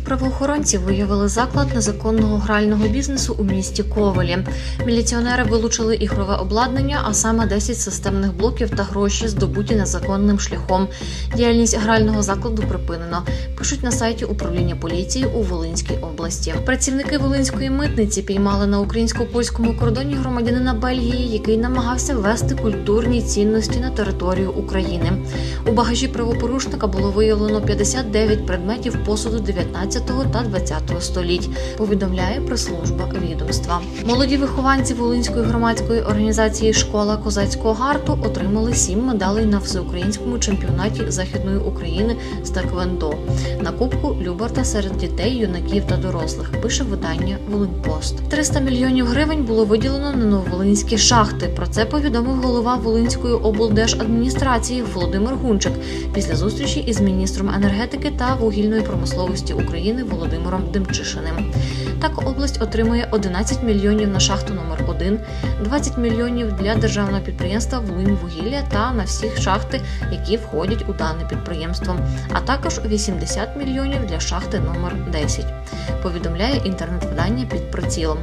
Волинські правоохоронці виявили заклад незаконного грального бізнесу у місті Ковелі. Міліціонери вилучили ігрове обладнання, а саме 10 системних блоків та гроші, здобуті незаконним шляхом. Діяльність грального закладу припинено, пишуть на сайті управління поліції у Волинській області. Працівники Волинської митниці піймали на українсько-польському кордоні громадянина Бельгії, який намагався ввести культурні цінності на територію України. У багажі правопорушника було виявлено 59 предметів посуду 19-го та 20-го століть, повідомляє прес-служба відомства. Молоді вихованці Волинської громадської організації «Школа козацького гарту» отримали 7 медалей на всеукраїнському чемпіонаті Західної України з Таеквондо. На кубку Любарта серед дітей, юнаків та дорослих, пише видання «Волинпост». 300 мільйонів гривень було виділено на нововолинські шахти. Про це повідомив голова Волинської облдержадміністрації Володимир Гунчик після зустрічі із міністром енергетики та вугільної промисловості України Володимиром Демчишиним. Так, область отримує 11 мільйонів на шахту номер 1, 20 мільйонів для державного підприємства «Вум вугілля» та на всі шахти, які входять у дане підприємство, а також 80 мільйонів для шахти номер 10, повідомляє інтернет-видання «Під прицілом».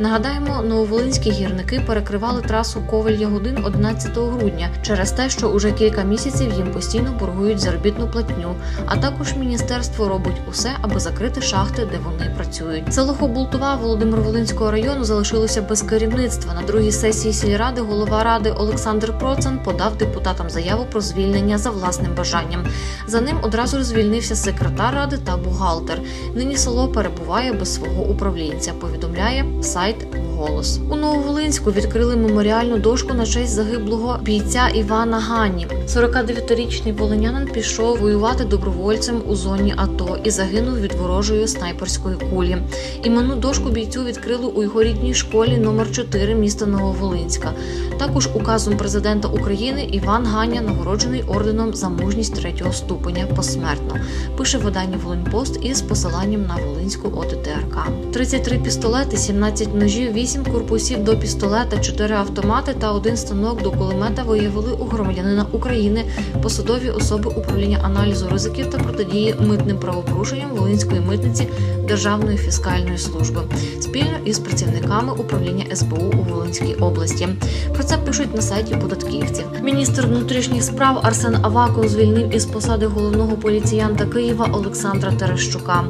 Нагадаємо, нововолинські гірники перекривали трасу Ковель-Ягодин 11 грудня через те, що уже кілька місяців їм постійно боргують заробітну платню, а також міністерство робить усе, аби закрити шахти, де вони працюють. Село Хобултова Володимир-Волинського району залишилося без керівництва. На другій сесії сільради голова ради Олександр Процен подав депутатам заяву про звільнення за власним бажанням. За ним одразу звільнився секретар ради та бухгалтер. Нині село перебуває без свого управлінця, повідомляє сайт «Голос». У Нововолинську відкрили меморіальну дошку на честь загиблого бійця Івана Гані. 49-річний волинянин пішов воювати добровольцем у зоні АТО і загинув від ворожої снайперської кулі. Іменну дошку бійцю відкрили у його рідній школі номер 4 міста Нововолинська. Також указом президента України Іван Ганя нагороджений орденом «За мужність 3-го ступеня» посмертно, пише видання «Волиньпост» із посиланням на Волинську ОДТРК. 33 пістолети, 17 ножів, 8 корпусів до пістолета, 4 автомати та 1 станок до кулемета виявили у громадянина України, посадові особи управління аналізу ризиків та протидії митним правопорушенням Волинської митниці Державної фіскальної служби спільно із працівниками управління СБУ у Волинській області. Про це пишуть на сайті податківців. Міністр внутрішніх справ Арсен Аваков звільнив із посади головного поліціянта Києва Олександра Терещука.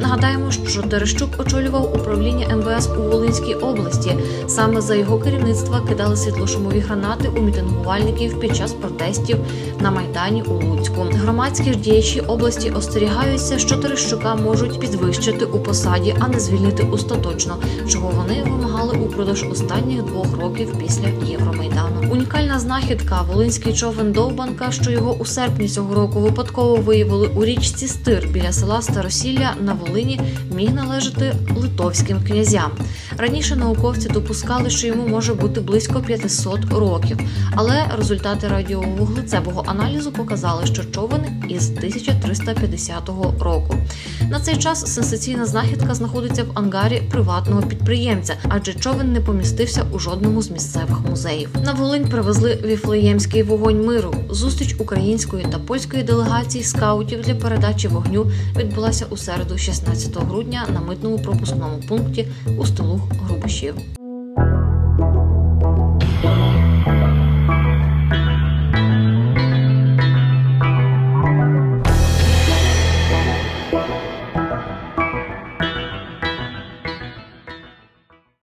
Нагадаємо, що Терещук очолював управління МВС у Волинській області. Саме за його керівництва кидали світлошумові гранати у мітингувальників під час протестів на Майдані у Луцьку. Громадські ж діячі області остерігаються, що Терещука можуть підвищити у посаді, а не звільнити остаточно, чого вони вимагали упродовж останніх 2 років після Євромайдану. Унікальна знахідка – волинський човен «Довбанка», що його у серпні цього року випадково виявили у річці Стир біля села Старосілля на Волині, міг належати литовським князям. Раніше науковці допускали, що йому може бути близько 500 років, але результати радіовуглецевого аналізу показали, що човен із 1350 року. На цей час сенсаційна знахідка знаходиться в ангарі приватного підприємця, адже човен не помістився у жодному з місцевих музеїв. На Волинь привезли віфлеємський «Вогонь миру». Зустріч української та польської делегацій скаутів для передачі вогню відбулася у середу 16 грудня на митному пропускному пункті у селі Грубишев.